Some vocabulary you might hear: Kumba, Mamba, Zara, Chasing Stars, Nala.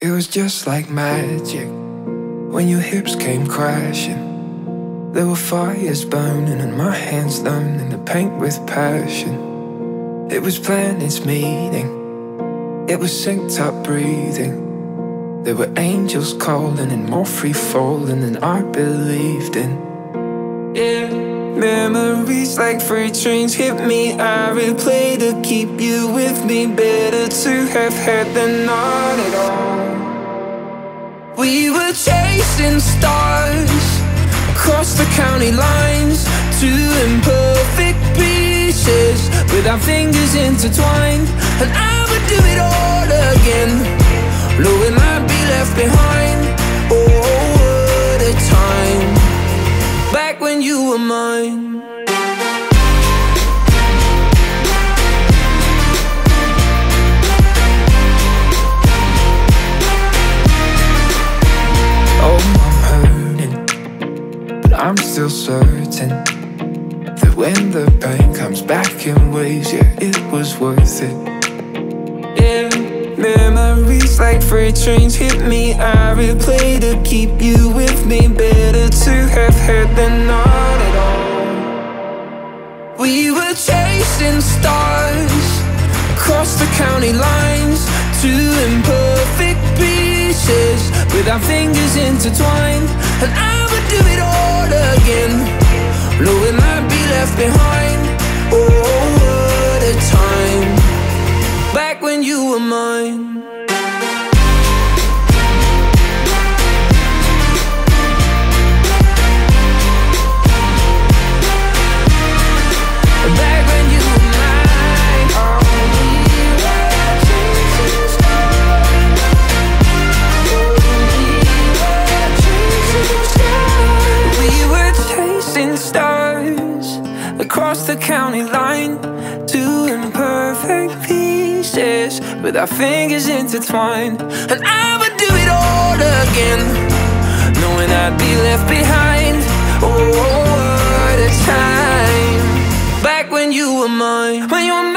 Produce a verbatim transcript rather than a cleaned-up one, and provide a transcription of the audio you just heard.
It was just like magic when your hips came crashing. There were fires burning and my hands numbed in the paint with passion. It was planets meeting, it was synced up breathing. There were angels calling and more free falling than I believed in. Yeah. Memories like freight trains hit me. I replay to keep you with me. Better to have had than not at all. We were chasing stars across the county lines, two imperfect pieces with our fingers intertwined. And I would do it all again, knowing I'd be left behind. Oh, what a time, back when you were mine. Oh, I'm hurting, but I'm still certain that when the pain comes back in waves, yeah, it was worth it. Yeah. Memories like freight trains hit me. I replay to keep you with me. Better to have had than not at all. We were chasing stars across the county lines, two imperfect pieces with our fingers intertwined. And I would do it all again, knowing I'd be left behind. Oh, what a time, back when you were mine. Back when you were mine. Oh, we were chasing stars. Oh, we were chasing stars. We were chasing stars across the county line, two imperfect people with our fingers intertwined. And I would do it all again, knowing I'd be left behind. Oh, what a time, back when you were mine. When you were mine.